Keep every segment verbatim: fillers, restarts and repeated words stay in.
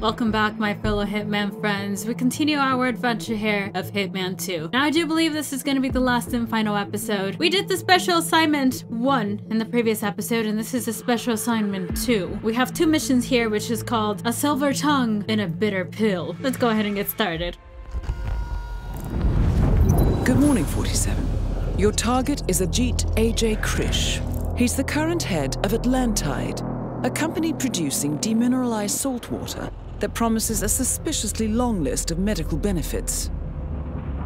Welcome back, my fellow Hitman friends. We continue our adventure here of Hitman two. Now, I do believe this is going to be the last and final episode. We did the special assignment one in the previous episode, and this is a special assignment two. We have two missions here, which is called A Silver Tongue and a Bitter Pill. Let's go ahead and get started. Good morning, forty-seven. Your target is Ajit A J Krish. He's the current head of Atlantide, a company producing demineralized salt water that promises a suspiciously long list of medical benefits.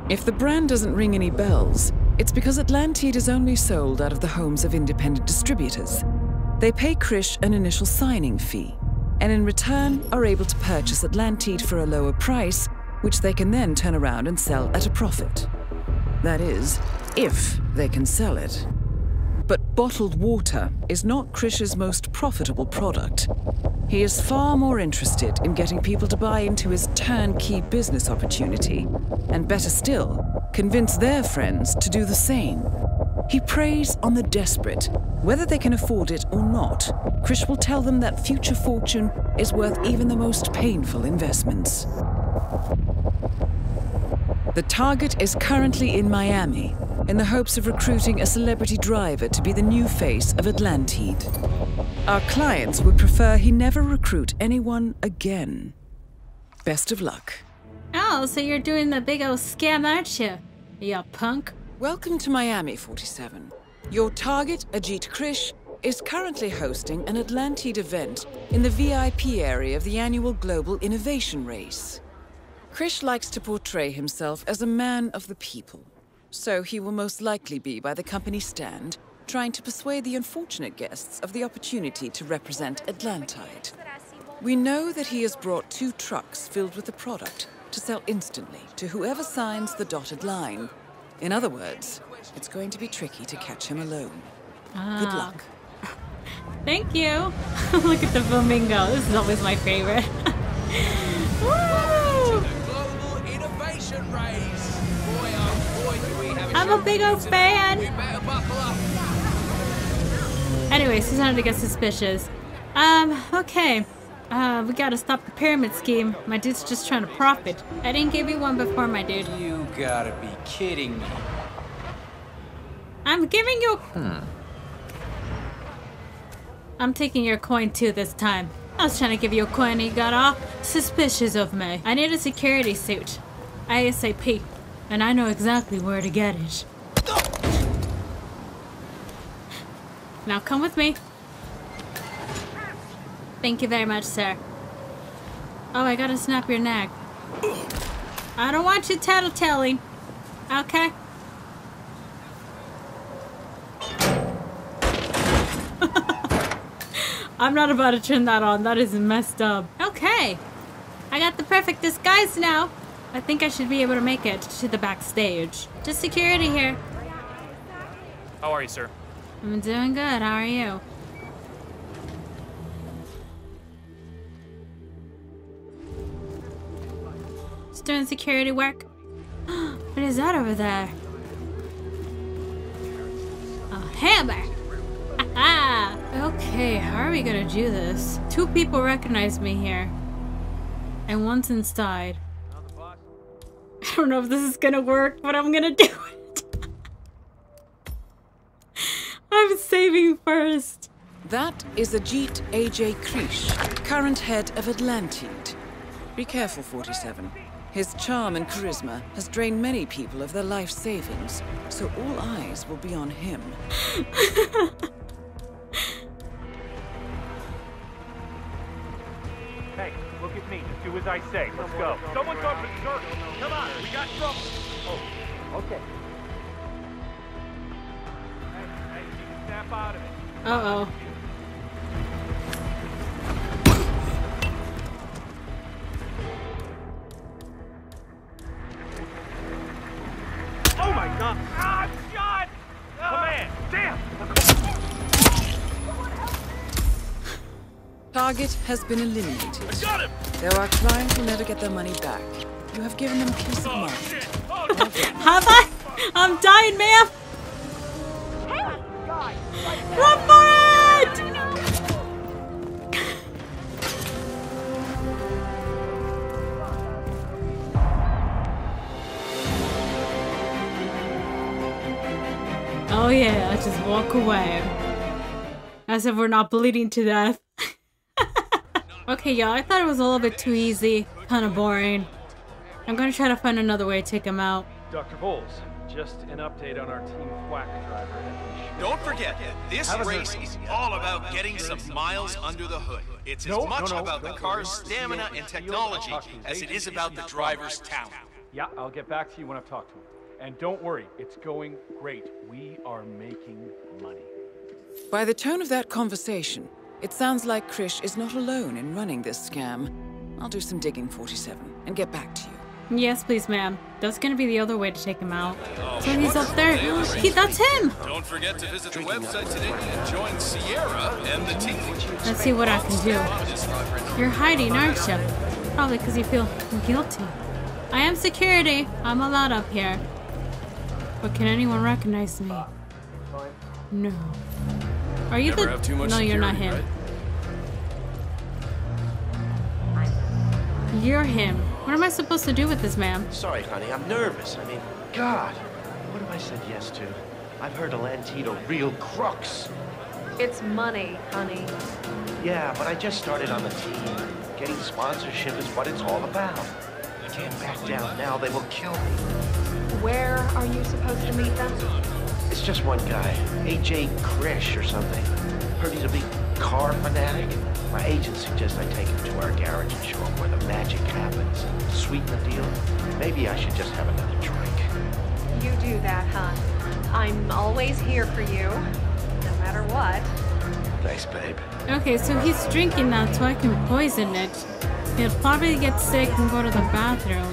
If the brand doesn't ring any bells, it's because Atlantide is only sold out of the homes of independent distributors. They pay Krish an initial signing fee, and in return are able to purchase Atlantide for a lower price, which they can then turn around and sell at a profit. That is, if they can sell it. But bottled water is not Krish's most profitable product. He is far more interested in getting people to buy into his turnkey business opportunity, and better still, convince their friends to do the same. He preys on the desperate. Whether they can afford it or not, Krish will tell them that future fortune is worth even the most painful investments. The target is currently in Miami, in the hopes of recruiting a celebrity driver to be the new face of Atlantide. Our clients would prefer he never recruit anyone again. Best of luck. Oh, so you're doing the big old scam, aren't you? You punk. Welcome to Miami, forty-seven. Your target, Ajit Krish, is currently hosting an Atlantide event in the V I P area of the annual Global Innovation Race. Krish likes to portray himself as a man of the people. So he will most likely be by the company stand, trying to persuade the unfortunate guests of the opportunity to represent Atlantide. We know that he has brought two trucks filled with the product to sell instantly to whoever signs the dotted line. In other words, it's going to be tricky to catch him alone. Ah. Good luck. Thank you. Look at the flamingo. This is always my favorite. Woo! Welcome to the Global Innovation Race. Boy, oh. I'm a big old fan! Anyway, she's starting to get suspicious. Um, okay. Uh, we gotta stop the pyramid scheme. My dude's just trying to profit. I didn't give you one before, my dude. You gotta be kidding me. I'm giving you... Hmm. I'm taking your coin too this time. I was trying to give you a coin and you got all suspicious of me. I need a security suit. ASAP. And I know exactly where to get it. Now come with me. Thank you very much, sir. Oh, I gotta snap your neck. I don't want you tattletelling. Okay? I'm not about to turn that on. That is messed up. Okay. I got the perfect disguise now. I think I should be able to make it to the backstage. Just security here. How are you, sir? I'm doing good. How are you? Just doing security work. What is that over there? A hammer! Haha! Okay, how are we gonna do this? Two people recognize me here. And one's inside. I don't know if this is gonna work, but I'm gonna do it. I'm saving first. That is Ajit A J Krish, current head of Atlantide. Be careful, forty-seven. His charm and charisma has drained many people of their life savings, so all eyes will be on him. Hey, look at me. Just do as I say. Let's go. Someone's up in the circle. Come on, we got trouble. Oh, okay. Hey, hey, you can snap out of it. Uh-oh. Oh, my God. Ah, I'm shot! Come on. Damn! Target has been eliminated. I got him. Though our clients will never get their money back. You have given them peace of mind. Oh, oh, have I? I'm dying, ma'am. Hey, God. Run for it! No, no, no. walk away. As if we're not bleeding to death. Okay, y'all, I thought it was a little bit too easy. Kind of boring. I'm gonna try to find another way to take him out. Doctor Voles, just an update on our team whack driver. Don't forget, this race is all about getting some miles under the hood. It's as much about the car's stamina and technology as it is about the driver's talent. Yeah, I'll get back to you when I've talked to him. And don't worry, it's going great. We are making money. By the tone of that conversation, it sounds like Krish is not alone in running this scam. I'll do some digging, forty-seven, and get back to you. Yes, please, ma'am. That's gonna be the other way to take him out. Oh, so he's up there. He, that's him! Don't forget to visit the website today and join Sierra and the team. Let's see what I can do. You're hiding, aren't you? Probably because you feel guilty. I am security. I'm allowed up here. But can anyone recognize me? No. Are you Never the... No, security, you're not him. Right? You're him. What am I supposed to do with this, ma'am? Sorry, honey. I'm nervous. I mean, God. What have I said yes to? I've heard Atlantide a real crux. It's money, honey. Yeah, but I just started on the team. Getting sponsorship is what it's all about. I can't back down now. They will kill me. Where are you supposed to meet them? It's just one guy, Ajit Krish or something. Heard he's a big car fanatic. My agent suggests I take him to our garage and show him where the magic happens. Sweeten the deal. Maybe I should just have another drink. You do that, huh? I'm always here for you, no matter what. Thanks, babe. Okay, so he's drinking that so I can poison it. He'll probably get sick and go to the bathroom.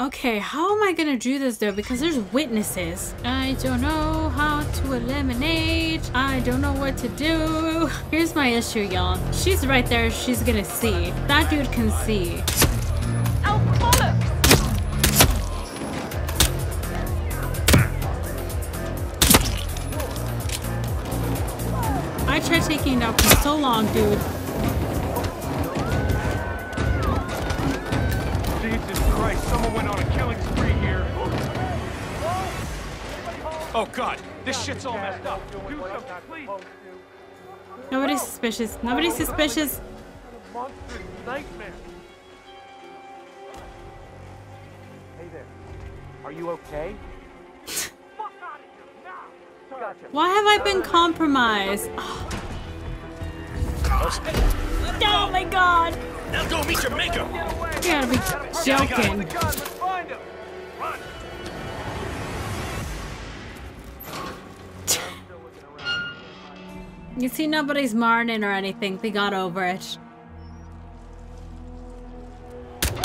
Okay, how am I gonna do this though? Because there's witnesses. I don't know how to eliminate. I don't know what to do. Here's my issue, y'all. She's right there. She's gonna see. That dude can see. Oh, fuck! I tried taking it out for so long, dude. Oh God, this shit's all messed up. Do something, please. Nobody's suspicious. Nobody's suspicious. Monster nightmare. Hey there. Are you okay? Why have I been compromised? Oh, oh my God. Now go meet your maker. You gotta be joking. You see, nobody's marning or anything. They got over it. We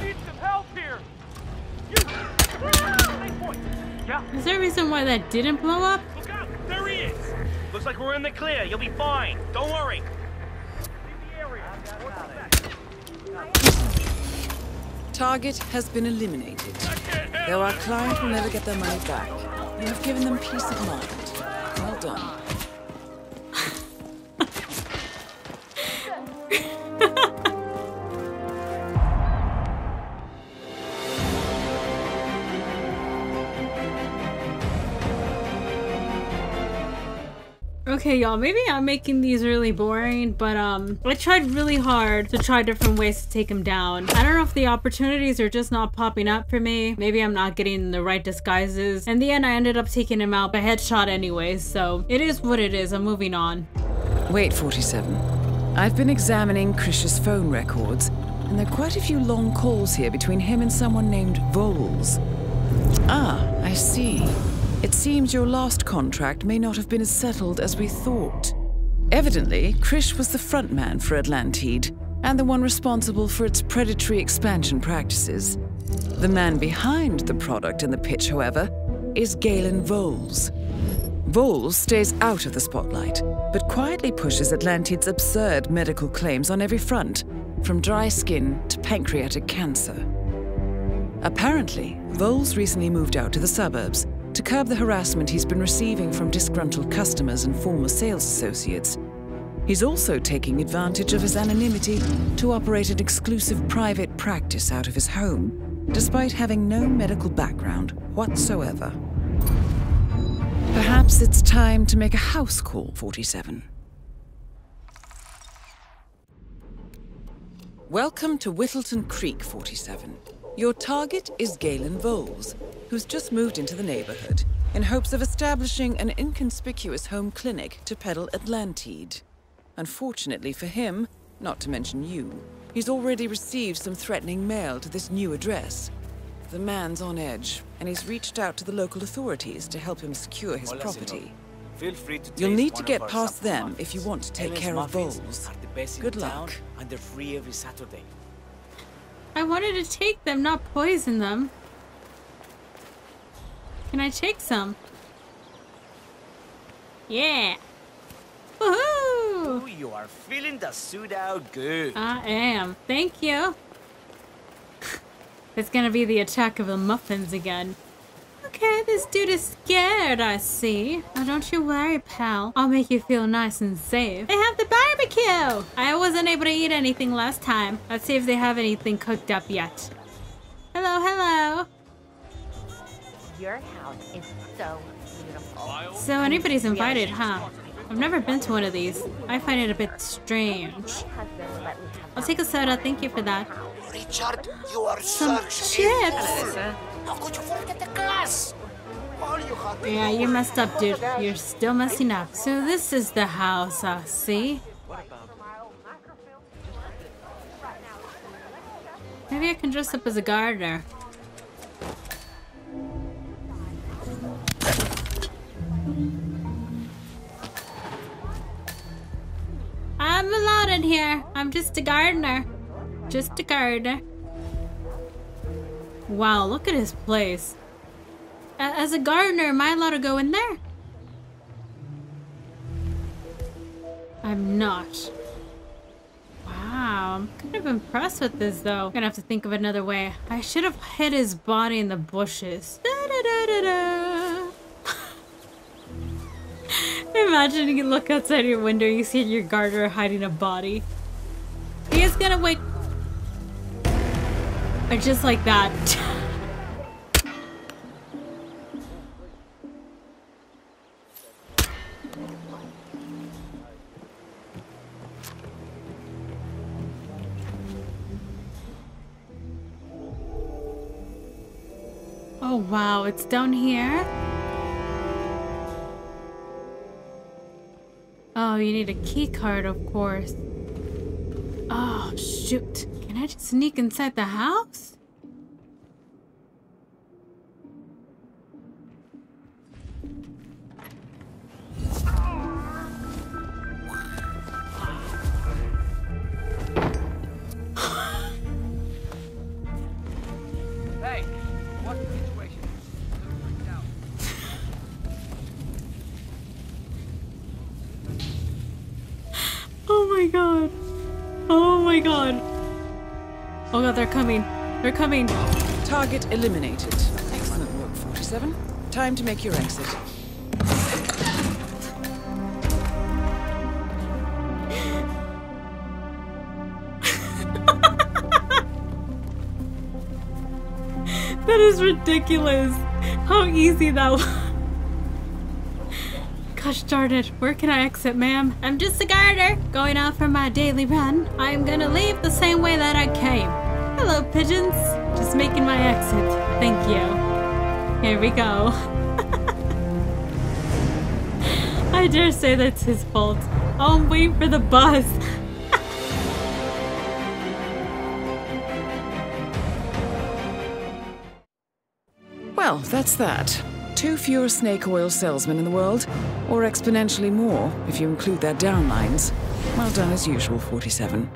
need some help here. You... Is there a reason why that didn't blow up? Look out! There he is. Looks like we're in the clear. You'll be fine. Don't worry. Target has been eliminated. Though our client will never get their money back, you have given them peace of mind. Well done. Okay, y'all, maybe I'm making these really boring, but um, I tried really hard to try different ways to take him down. I don't know if the opportunities are just not popping up for me. Maybe I'm not getting the right disguises. In the end, I ended up taking him out by headshot anyway, so it is what it is. I'm moving on. Wait, forty-seven. I've been examining Krish's phone records, and there are quite a few long calls here between him and someone named Voles. Ah, I see. It seems your last contract may not have been as settled as we thought. Evidently, Krish was the frontman for Atlantide, and the one responsible for its predatory expansion practices. The man behind the product and the pitch, however, is Galen Voles. Voles stays out of the spotlight, but quietly pushes Atlantide's absurd medical claims on every front, from dry skin to pancreatic cancer. Apparently, Voles recently moved out to the suburbs, to curb the harassment he's been receiving from disgruntled customers and former sales associates. He's also taking advantage of his anonymity to operate an exclusive private practice out of his home, despite having no medical background whatsoever. Perhaps it's time to make a house call, forty-seven. Welcome to Whittleton Creek, forty-seven. Your target is Galen Voles, who's just moved into the neighborhood in hopes of establishing an inconspicuous home clinic to peddle Atlantide. Unfortunately for him, not to mention you, he's already received some threatening mail to this new address. The man's on edge, and he's reached out to the local authorities to help him secure his property. Feel free to You'll need to get past them muffins. If you want to take Ellen's care of Voles. Good luck. And they're free every Saturday. I wanted to take them, not poison them. Can I take some? Yeah. Woohoo! Ooh, you are feeling the suit out good. I am. Thank you. It's gonna be the attack of the muffins again. Okay, this dude is scared, I see. Oh, don't you worry, pal. I'll make you feel nice and safe. They have the barbecue! I wasn't able to eat anything last time. Let's see if they have anything cooked up yet. Hello, hello. Your house is so beautiful. So anybody's invited, huh? I've never been to one of these. I find it a bit strange. I'll take a soda, thank you for that. Richard, you are some chips! How could you forget the glass? Yeah, you messed up, dude. You're still messing up. So this is the house, I see. Maybe I can dress up as a gardener. I'm allowed in here. I'm just a gardener. Just a gardener. Wow, look at his place. As a gardener, am I allowed to go in there? I'm not. Wow, I'm kind of impressed with this, though. I'm gonna have to think of another way. I should have hid his body in the bushes. Da-da-da-da-da. Imagine you look outside your window, you see your gardener hiding a body. He is gonna wake... Or just like that. Oh wow, it's down here? Oh, you need a key card, of course. Oh, shoot. Can I just sneak inside the house? Hey, what situation is now? Oh my god. Oh my god. Oh god, they're coming. They're coming. Target eliminated. Excellent work, forty-seven. Time to make your exit. That is ridiculous. How easy that was. Gosh darn it, where can I exit, ma'am? I'm just a gardener, going out for my daily run. I'm gonna leave the same way that I came. Hello, pigeons. Just making my exit. Thank you. Here we go. I dare say that's his fault. Oh, I'm waiting for the bus. Well, that's that. Two fewer snake oil salesmen in the world, or exponentially more if you include their downlines. Well done as usual, forty-seven.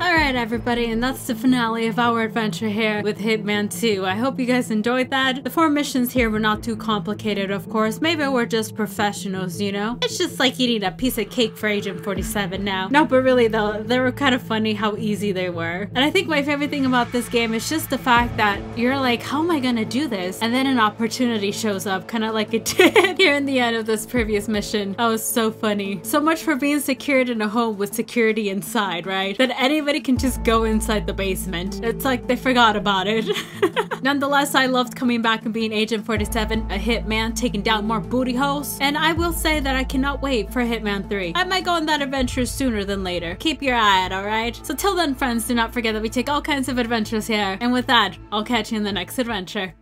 All right. Alright everybody, and that's the finale of our adventure here with Hitman two. I hope you guys enjoyed that. The four missions here were not too complicated, of course. Maybe we're just professionals, you know? It's just like eating a piece of cake for Agent forty-seven now. No, but really though, they were kind of funny how easy they were. And I think my favorite thing about this game is just the fact that you're like, how am I gonna do this? And then an opportunity shows up, kind of like it did here in the end of this previous mission. That was so funny. So much for being secured in a home with security inside, right? That anybody can just go inside the basement. It's like they forgot about it. Nonetheless, I loved coming back and being Agent forty-seven, a hitman, taking down more booty holes. And I will say that I cannot wait for Hitman three. I might go on that adventure sooner than later. Keep your eye out, alright? So till then, friends, do not forget that we take all kinds of adventures here. And with that, I'll catch you in the next adventure.